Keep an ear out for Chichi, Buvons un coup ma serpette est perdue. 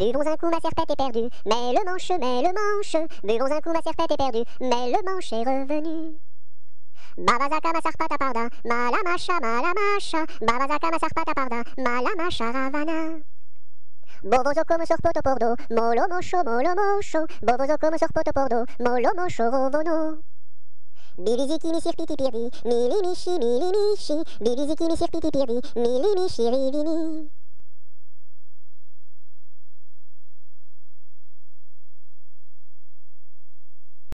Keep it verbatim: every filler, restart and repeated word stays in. Buvons un coup, ma serpette est perdue. Mais le manche, mais le manche. Buvons un coup, ma serpette est perdue. Mais le manche est revenu. Bavazaka ma sarpata parda, malamasha, malamasha. Bavazaka ma sarpata parda, malamasha ravana. Bovozo como sorpoto pordo, molo mocho, molo mocho. Bovozo como sorpoto pordo, molo mocho rovono. Biliziki mi sirpiti pirdi, milimishi, milimishi. Biliziki mi sirpiti pirdi, milimishi rivini.